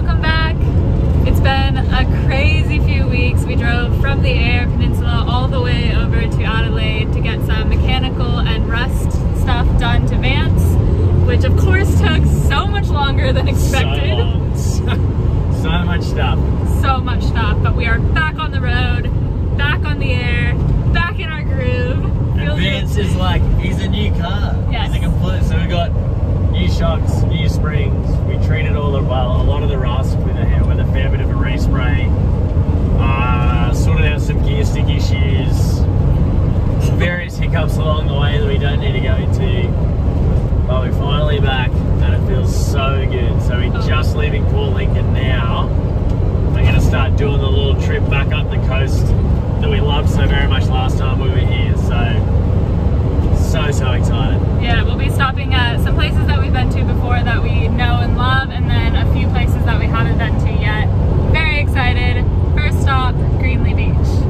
Welcome back. It's been a crazy few weeks. We drove from the Eyre Peninsula all the way over to Adelaide to get some mechanical and rust stuff done to Vance, which of course took so much longer than expected. So much stuff. So much stuff, but we are back on the road, back on the air, back in our groove. And Vance is like, he's a new car. Yes. He's a complete, so we got new shocks, new springs. We treated all the, well, a lot of the rust with a fair bit of a respray. Sorted out some gear stick issues. Various hiccups along the way that we don't need to go into. But we're finally back and it feels so good. So we're just leaving Port Lincoln now. We're gonna start doing the little trip back up the coast that we loved so very much last time we were here. So excited. Yeah, we'll be stopping at some places that we've been to before that we know and love, and then a few places that we haven't been to yet. Very excited. First stop, Greenlee Beach.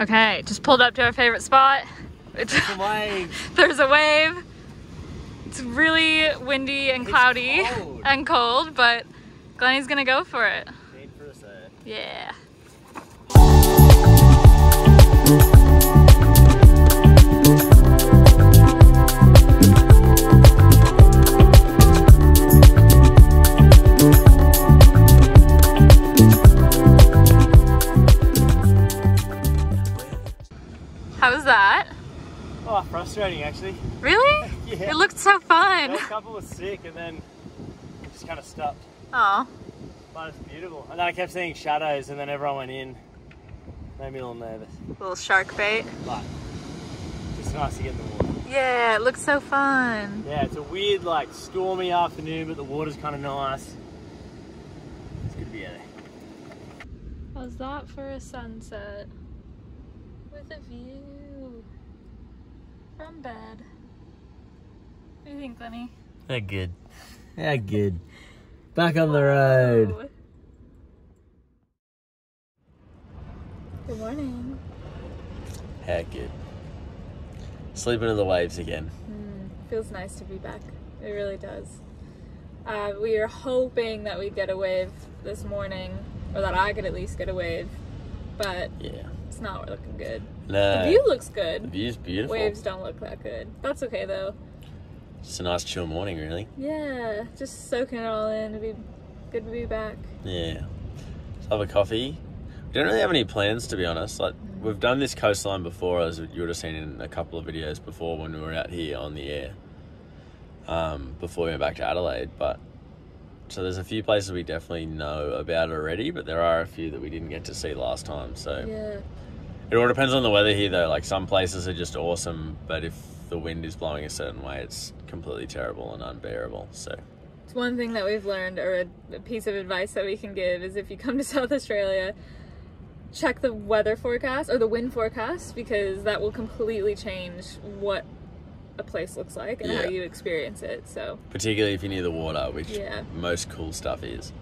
Okay, just pulled up to our favorite spot. It's a wave. There's a wave. It's really windy and cloudy and cold, but Glenny's gonna go for it. Yeah. Oh, frustrating actually. Really? Yeah. It looked so fun. The couple was sick and then just kind of stopped. Oh. But it's beautiful. And then I kept seeing shadows and then everyone went in. Made me a little nervous. A little shark bait. But it's nice to get in the water. Yeah, it looks so fun. Yeah, it's a weird like stormy afternoon, but the water's kind of nice. It's good to be out there. How's that for a sunset? With a view. From bed. What do you think, Lenny? They're good. They're good. Back on the road. Good morning. How good. Sleeping in the waves again. Feels nice to be back. It really does. We are hoping that we get a wave this morning, or that I could at least get a wave, but yeah, it's not looking good. No. The view looks good. The view's beautiful. Waves don't look that good. That's okay though. It's a nice chill morning really. Yeah, just soaking it all in. It'd be good to be back. Yeah. Let's have a coffee. We don't really have any plans to be honest. Like we've done this coastline before, as you would have seen in a couple of videos before when we were out here on the air. Before we went back to Adelaide, but so there's a few places we definitely know about already, but there are a few that we didn't get to see last time, so yeah. It all depends on the weather here though, like some places are just awesome, but if the wind is blowing a certain way, it's completely terrible and unbearable, so. It's one thing that we've learned, or a piece of advice that we can give, is if you come to South Australia, check the weather forecast, or the wind forecast, because that will completely change what a place looks like and yeah, how you experience it, so. Particularly if you're near the water, which yeah, most cool stuff is.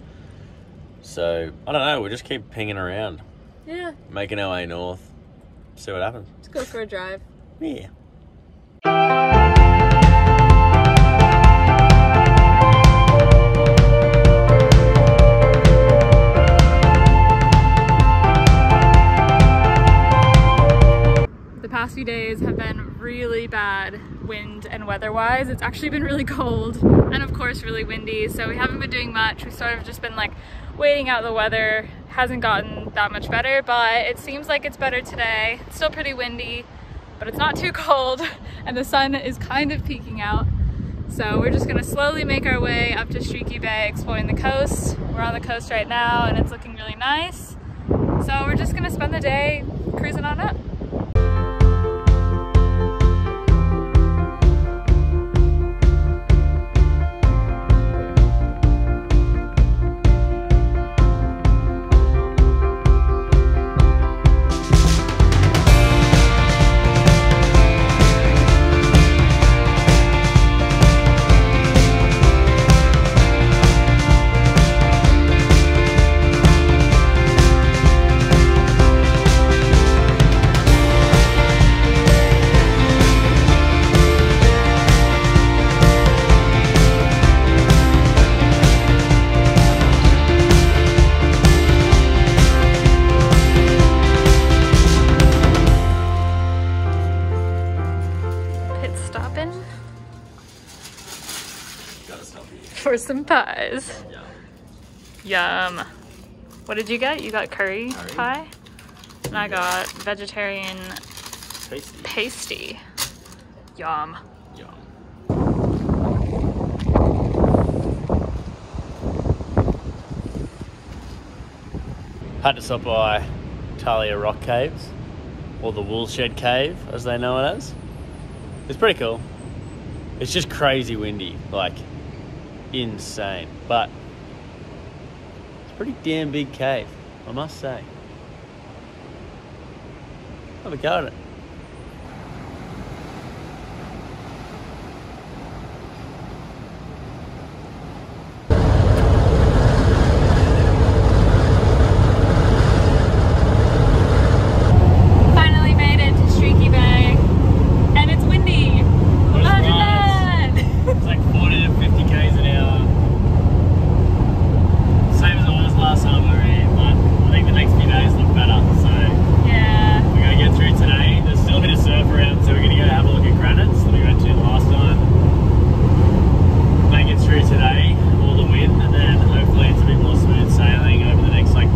So, I don't know, we'll just keep pinging around. Yeah. Making our way north. See what happens. Let's go for a drive. Yeah. The past few days have been really bad wind and weather-wise. It's actually been really cold and of course really windy, so we haven't been doing much. We've sort of just been like waiting out the weather. Hasn't gotten that much better, but it seems like it's better today. It's still pretty windy, but it's not too cold and the sun is kind of peeking out. So we're just gonna slowly make our way up to Streaky Bay, exploring the coast. We're on the coast right now and it's looking really nice. So we're just gonna spend the day cruising on up. some pies. Yum. Yum. What did you get? You got curry pie? And I got vegetarian pasty. Yum. Yum. Had to stop by Talia Rock Caves, or the Woolshed Cave as they know it as. It's pretty cool. It's just crazy windy, like insane, but it's a pretty damn big cave, I must say. Have a go at it. Finally made it to Streaky Bay, and it's windy. Imagine that! It's like 40 to 50 k's an hour. Same as it was last time we were here, but I think the next few days look better, so. Get through today. There's still a bit of surf around, so we're going to go have a look at granites that we went to last time. Make it through today, all the wind, and then hopefully it's a bit more smooth sailing over the next like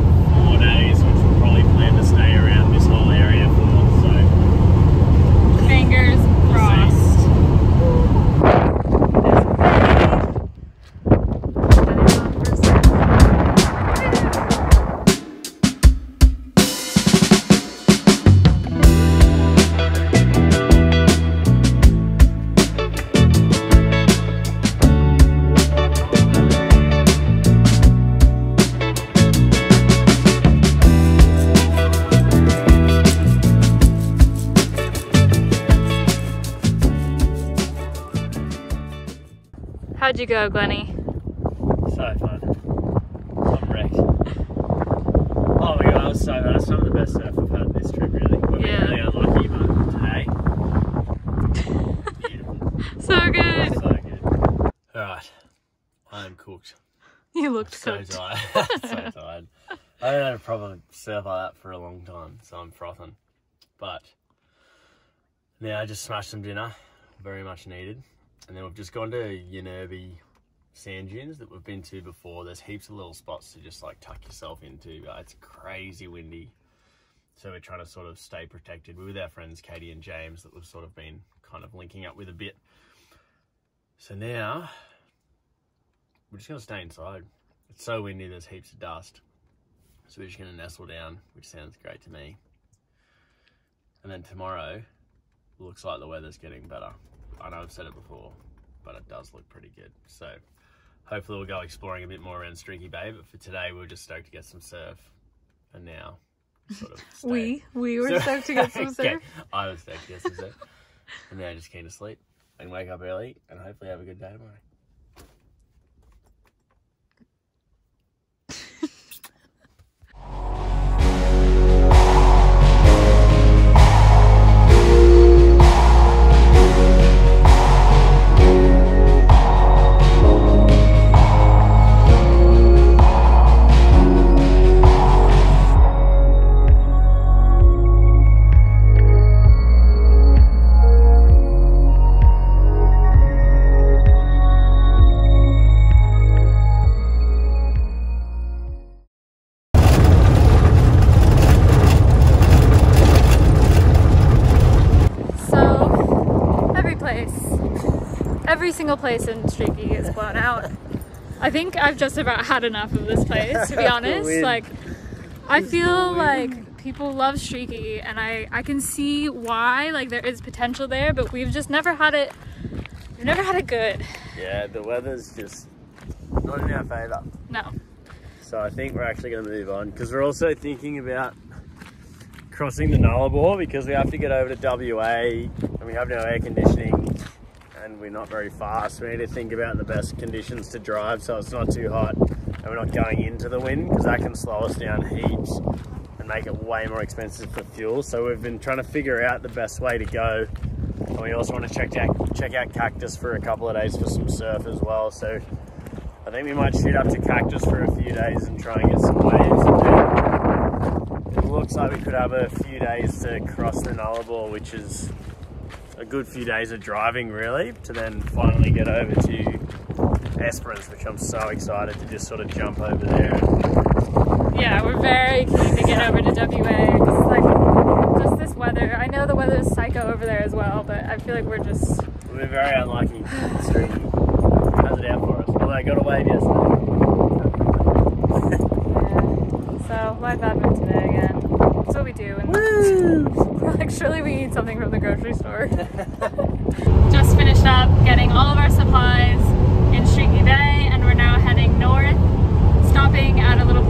4 days, which we'll probably plan to stay around this whole area for. So fingers crossed. How'd you go, Glenny? So fun. I'm wrecked. Oh my god, that was so fun. That's some of the best surf I've had this trip, really. We're really unlucky, but today, beautiful. So good. So good. Alright, I am cooked. You looked cooked. So tired. So tired. I haven't had a proper surf like that for a long time, so I'm frothing. But now I just smashed some dinner, very much needed. And then we've just gone to Yanerbie sand dunes that we've been to before. There's heaps of little spots to just like tuck yourself into. It's crazy windy. So we're trying to sort of stay protected. We're with our friends Katie and James that we've sort of been kind of linking up with a bit. So now we're just going to stay inside. It's so windy, there's heaps of dust. So we're just going to nestle down, which sounds great to me. And then tomorrow, looks like the weather's getting better. I know I've said it before, but it does look pretty good. So hopefully we'll go exploring a bit more around Streaky Bay, but for today we were just stoked to get some surf. And now sort of stay. We were stoked to get some surf. Okay. I was stoked to get some surf. And now just came to sleep and wake up early and hopefully have a good day tomorrow. Every single place in Streaky is blown out. I think I've just about had enough of this place, to be honest. Like, I feel like people love Streaky, and I can see why. Like, there is potential there, but we've just never had it. We've never had it good. Yeah, the weather's just not in our favour. No. So I think we're actually going to move on, because we're also thinking about crossing the Nullarbor, because we have to get over to WA, and we have no air conditioning. And we're not very fast. We need to think about the best conditions to drive so it's not too hot and we're not going into the wind, because that can slow us down heaps and make it way more expensive for fuel. So we've been trying to figure out the best way to go, and we also want to check out Cactus for a couple of days for some surf as well. So I think we might shoot up to Cactus for a few days and try and get some waves. It looks like we could have a few days to cross the Nullarbor, which is a good few days of driving really, to then finally get over to Esperance, which I'm so excited to just sort of jump over there. Yeah, we're very keen to get over to WA. Cause like, just this weather. I know the weather is psycho over there as well, but I feel like we're just... We're very unlucky. Streaky has it out for us. Although I got a wave yesterday. Yeah. So live admin today again. That's what we do. And we're like, surely we need something from the grocery store. Just finished up getting all of our supplies in Streaky Bay, and we're now heading north, stopping at a little